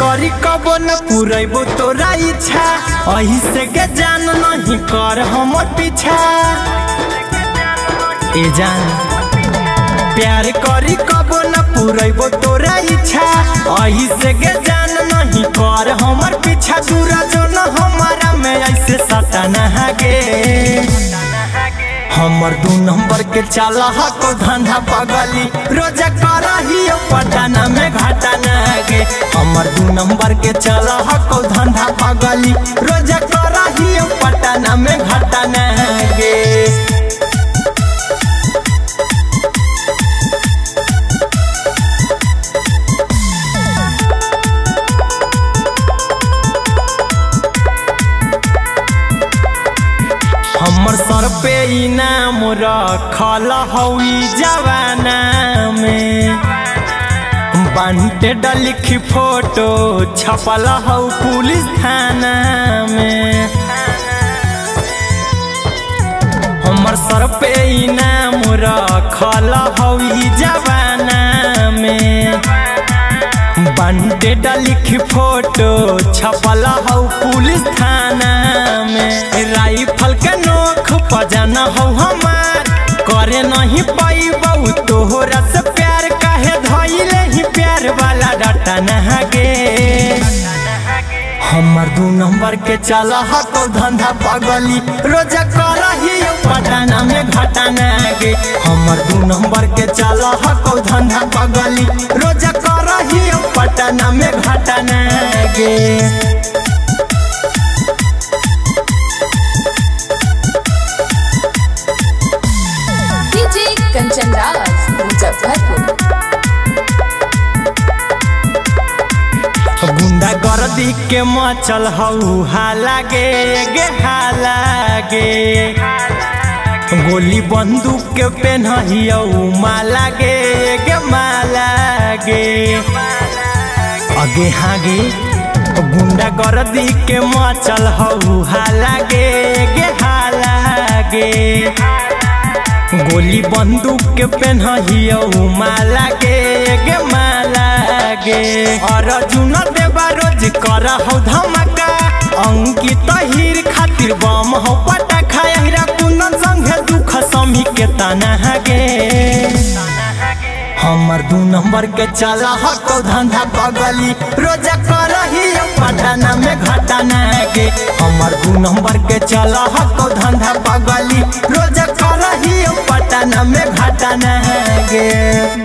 करी कबो न पुरैबो तोरा इच्छा, अही से के जान नहीं कर हमर पीछा। ए जान प्यार करी कबो न पुरैबो तोरा इच्छा, अही से के जान नहीं कर हमर पीछा। दूरा जो न हमारा में ऐसे सताना गे, हमर 2 नंबर के चला हा को धंधा पगली। रोजा करही पटना में घटना गे, हमर 2 नंबर के चला हा को धंधा पगली। रोजा करही पटना में घटना गे। हमर सर पे इनाम रखल हई जवाना में, बांटे डलिखी फोटो छपल हौ पुलिस थाना में। हमर सर पे इनाम रखल हई जवाना में, बांटे डलिखी फोटो छपल हौ पुलिस थाना में। राइफल के पजाना हो हमार करे नहीं पाई बहु तोहरा से प्यार, काहे धइले ही प्यार वाला डाटा ना गे। हमर 2 नंबर के चला हा तो धंधा पगली। रोजा करही पटना में घटना गे, हमर 2 नंबर के चला हा तो धंधा पगली। रोजा करही पटना में घटना गे। गुंडा गर्दी के मचल हऊ हाला गे गे हाला गे, गोली बंदूक के पेन्हियौ माला गे गे माला गे। अगे हागे गुंडा गर्दी के मचल हऊ हाला गे गे हाला गे, गोली बंदूक के पेन्हियौ माला गे गे माला गे। और जुना देवा रोज कर हौ धमाका, अंकित हीर खातिर बम हौ पटाखा। अहिरा कुनन संगे दुख समी के तना गे, हमर 2 नंबर के चला हा तो धंधा पगली। रोजा करही पटना में घटना गे, हमर 2 नंबर के चला हा तो धंधा पगली। रोजा करही पटना में घटना गे।